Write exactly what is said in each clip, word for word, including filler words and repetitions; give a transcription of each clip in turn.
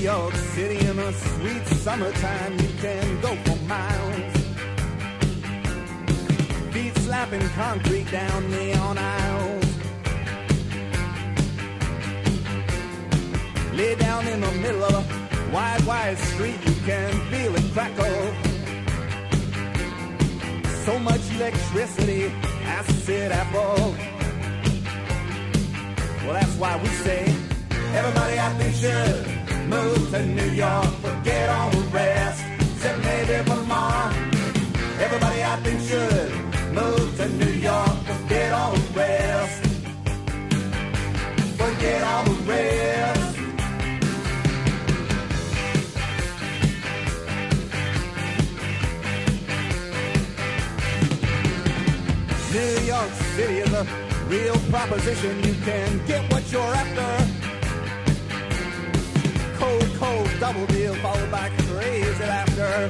York City in the sweet summertime, you can go for miles. Feet slapping concrete down neon aisles. Lay down in the middle of a wide, wide street, you can feel it crackle. So much electricity, acid apple. Well, that's why we say, everybody I think should move to New York, forget all the rest, except maybe Vermont. Everybody I think should move to New York, forget all the rest, forget all the rest. New York City is a real proposition. You can get what you're after. Cold, cold double deal followed by crazy laughter.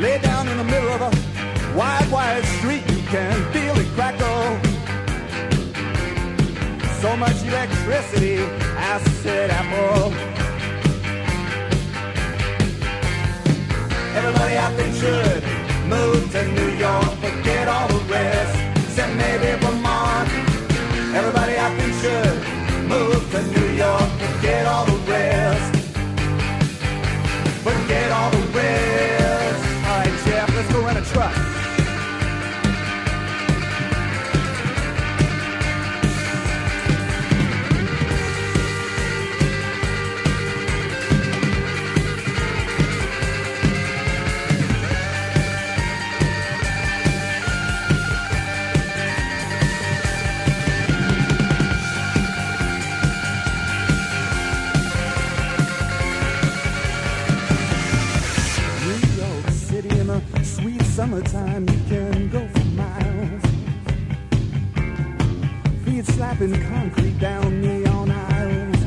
Lay down in the middle of a wide, wide street. You can feel it crackle. So much electricity, acid apple. Everybody out there should move to New York, forget all the rest, except maybe Vermont. Everybody I think should move to New York, forget all the rest, forget all the rest. All right, Jeff, let's go rent a truck. Summertime, you can go for miles. Feet slapping concrete down neon aisles.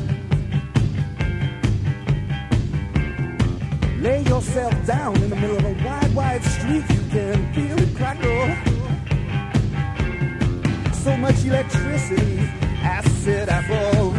Lay yourself down in the middle of a wide, wide street. You can feel it crackle. So much electricity, acid apple.